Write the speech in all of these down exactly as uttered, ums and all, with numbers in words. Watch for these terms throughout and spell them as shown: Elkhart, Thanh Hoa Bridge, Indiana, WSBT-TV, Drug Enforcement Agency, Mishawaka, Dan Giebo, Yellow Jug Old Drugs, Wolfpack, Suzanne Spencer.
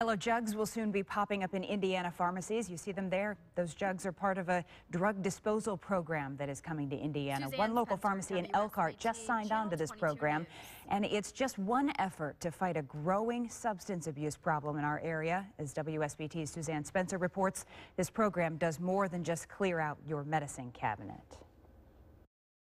Yellow jugs will soon be popping up in Indiana pharmacies. You see them there. Those jugs are part of a drug disposal program that is coming to Indiana. Suzanne one local Spencer pharmacy in Elkhart just signed on to this program, news. And it's just one effort to fight a growing substance abuse problem in our area. As W S B T's Suzanne Spencer reports, this program does more than just clear out your medicine cabinet.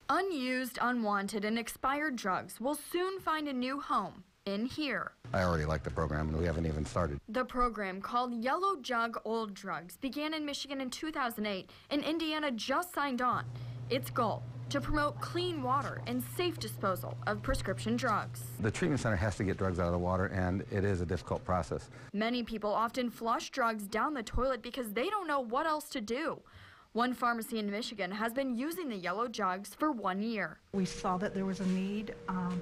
Unused, unwanted, and expired drugs will soon find a new home in here. I already like the program, and we haven't even started. The program, called Yellow Jug Old Drugs, began in Michigan in two thousand eight, and Indiana just signed on. Its goal, to promote clean water and safe disposal of prescription drugs. The treatment center has to get drugs out of the water, and it is a difficult process. Many people often flush drugs down the toilet because they don't know what else to do. One pharmacy in Michigan has been using the yellow jugs for one year. We saw that there was a need. Um,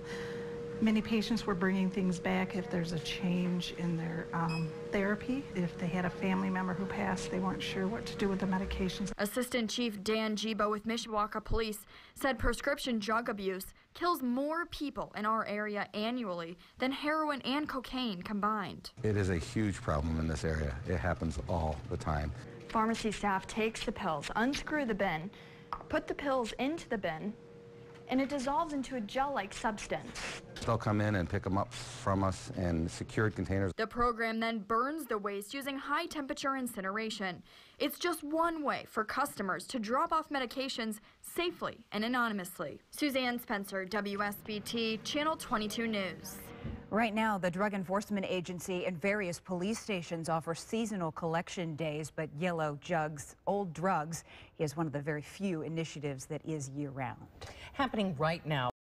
Many patients were bringing things back if there's a change in their um, therapy. If they had a family member who passed, they weren't sure what to do with the medications. Assistant Chief Dan Giebo with Mishawaka Police said prescription drug abuse kills more people in our area annually than heroin and cocaine combined. It is a huge problem in this area. It happens all the time. Pharmacy staff takes the pills, unscrew the bin, put the pills into the bin, and it dissolves into a gel-like substance. They'll come in and pick them up from us in secured containers. The program then burns the waste using high-temperature incineration. It's just one way for customers to drop off medications safely and anonymously. Suzanne Spencer, W S B T Channel twenty-two News. Right now, the Drug Enforcement Agency and various police stations offer seasonal collection days, but Yellow Jugs Old Drugs is one of the very few initiatives that is year-round. Happening right now.